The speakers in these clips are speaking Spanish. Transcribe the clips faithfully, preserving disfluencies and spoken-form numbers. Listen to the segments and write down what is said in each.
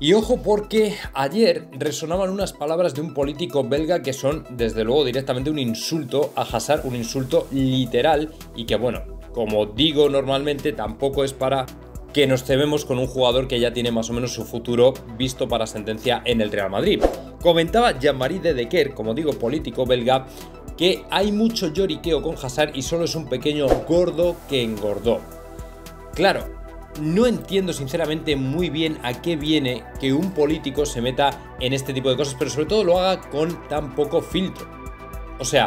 Y ojo, porque ayer resonaban unas palabras de un político belga que son, desde luego, directamente un insulto a Hazard, un insulto literal, y que, bueno, como digo normalmente, tampoco es para que nos cebemos con un jugador que ya tiene más o menos su futuro visto para sentencia en el Real Madrid. Comentaba Jean-Marie Dedecker, como digo, político belga, que hay mucho lloriqueo con Hazard y solo es un pequeño gordo que engordó. Claro, no entiendo sinceramente muy bien a qué viene que un político se meta en este tipo de cosas, pero sobre todo lo haga con tan poco filtro. O sea,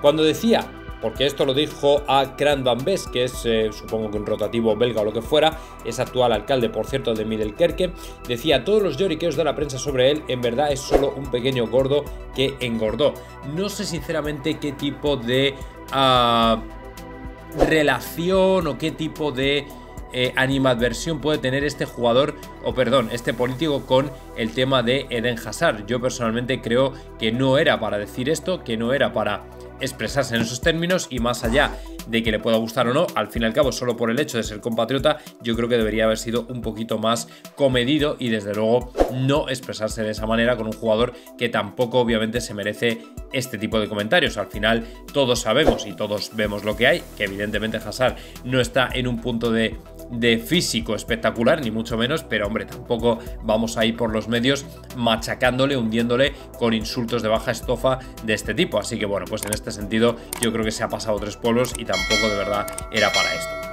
cuando decía, porque esto lo dijo a Crandon Bes, que es eh, supongo que un rotativo belga o lo que fuera, es actual alcalde, por cierto, de Middelkerke, decía: todos los lloriqueos de la prensa sobre él en verdad es solo un pequeño gordo que engordó. No sé sinceramente qué tipo de uh, relación o qué tipo de Eh, animadversión puede tener este jugador, o perdón, este político, con el tema de Eden Hazard. Yo personalmente creo que no era para decir esto, que no era para expresarse en esos términos, y más allá de que le pueda gustar o no, al fin y al cabo, solo por el hecho de ser compatriota, yo creo que debería haber sido un poquito más comedido y desde luego no expresarse de esa manera con un jugador que tampoco obviamente se merece este tipo de comentarios. Al final todos sabemos y todos vemos lo que hay, que evidentemente Hazard no está en un punto de de físico espectacular, ni mucho menos, pero hombre, tampoco vamos a ir por los medios machacándole, hundiéndole con insultos de baja estofa de este tipo. Así que bueno, pues en este sentido yo creo que se ha pasado tres pueblos y tampoco de verdad era para esto.